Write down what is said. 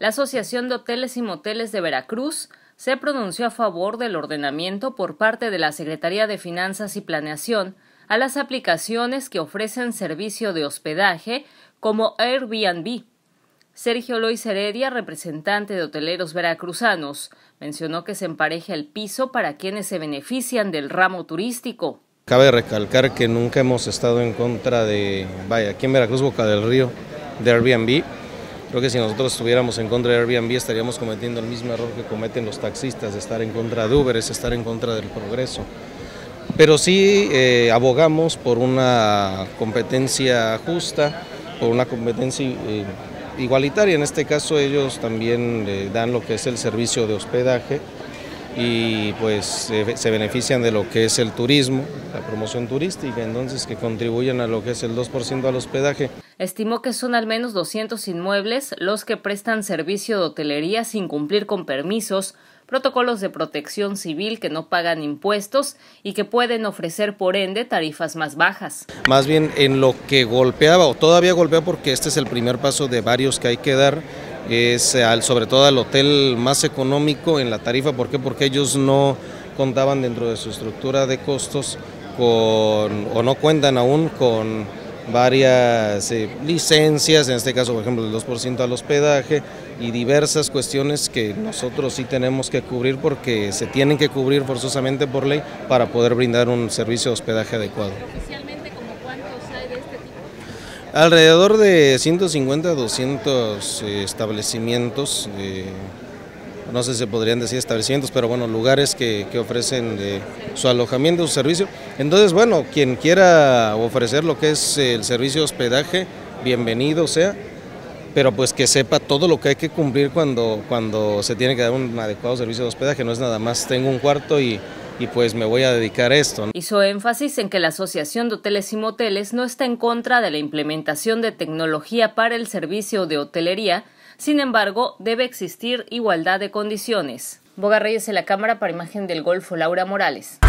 La Asociación de Hoteles y Moteles de Veracruz se pronunció a favor del ordenamiento por parte de la Secretaría de Finanzas y Planeación a las aplicaciones que ofrecen servicio de hospedaje como Airbnb. Sergio Lois Heredia, representante de hoteleros veracruzanos, mencionó que se empareja el piso para quienes se benefician del ramo turístico. Cabe recalcar que nunca hemos estado en contra de, aquí en Veracruz, Boca del Río, de Airbnb. Creo que si nosotros estuviéramos en contra de Airbnb estaríamos cometiendo el mismo error que cometen los taxistas, de estar en contra de Uber, es estar en contra del progreso. Pero sí abogamos por una competencia justa, por una competencia igualitaria. En este caso ellos también dan lo que es el servicio de hospedaje y pues se benefician de lo que es el turismo, la promoción turística, entonces que contribuyen a lo que es el 2% al hospedaje. Estimó que son al menos 200 inmuebles los que prestan servicio de hotelería sin cumplir con permisos, protocolos de protección civil, que no pagan impuestos y que pueden ofrecer por ende tarifas más bajas. Más bien en lo que golpeaba o todavía golpea, porque este es el primer paso de varios que hay que dar, es sobre todo al hotel más económico en la tarifa. ¿Por qué? Porque ellos no contaban dentro de su estructura de costos o no cuentan aún con varias licencias, en este caso por ejemplo el 2% al hospedaje y diversas cuestiones que nosotros sí tenemos que cubrir, porque se tienen que cubrir forzosamente por ley para poder brindar un servicio de hospedaje adecuado. Alrededor de 150 a 200 establecimientos, no sé si podrían decir establecimientos, pero bueno, lugares que ofrecen su alojamiento, su servicio. Entonces, bueno, quien quiera ofrecer lo que es el servicio de hospedaje, bienvenido sea, pero pues que sepa todo lo que hay que cumplir cuando se tiene que dar un adecuado servicio de hospedaje. No es nada más tengo un cuarto y pues me voy a dedicar a esto, ¿no? Hizo énfasis en que la Asociación de Hoteles y Moteles no está en contra de la implementación de tecnología para el servicio de hotelería, sin embargo, debe existir igualdad de condiciones. Boga Reyes en la cámara para Imagen del Golfo, Laura Morales.